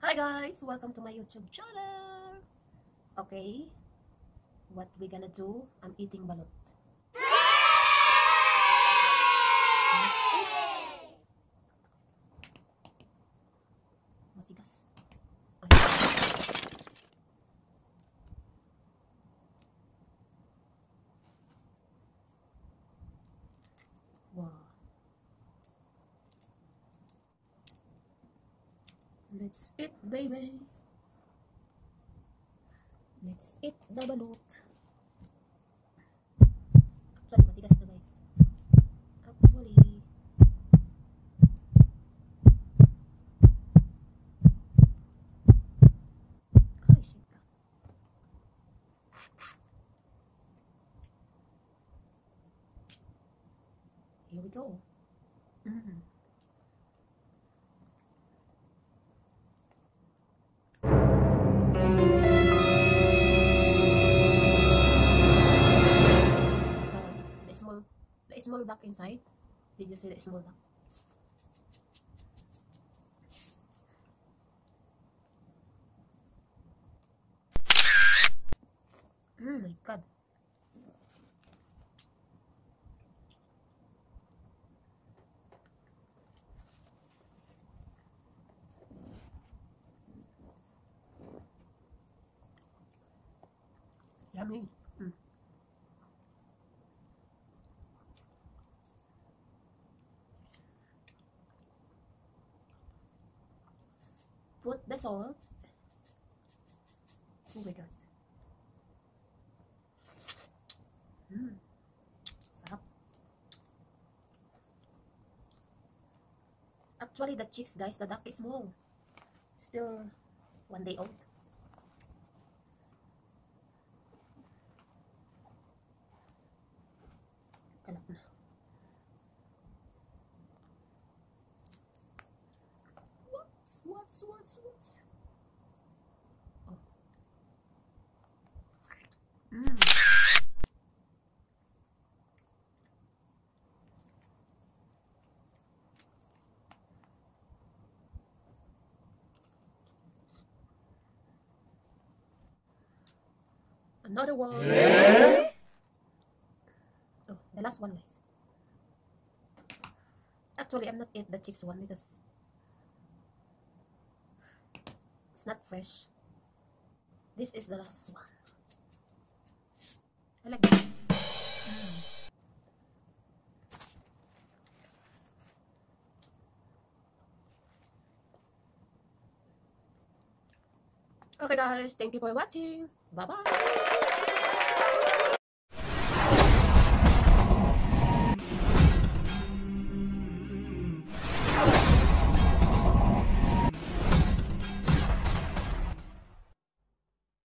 Hi guys, welcome to my YouTube channel. Okay, what we gonna do? I'm eating balut. Matigas. Wow. Let's eat, baby. Let's eat the balut. Actually, matigas na guys. Actually. Ay, shit. Here we go. Small duck inside. Did you see the small duck? Oh my god. Yummy. What? That's all? Oh my god. Sarap. Actually, the chicks, guys, the duck is small. Still 1 day old. Kalap na. What's? Oh. Another one. Yeah. Oh, the last one, guys. Actually, I'm not eating the chicks one because it's not fresh. This is the last one. I like it. Okay guys, thank you for watching. Bye bye.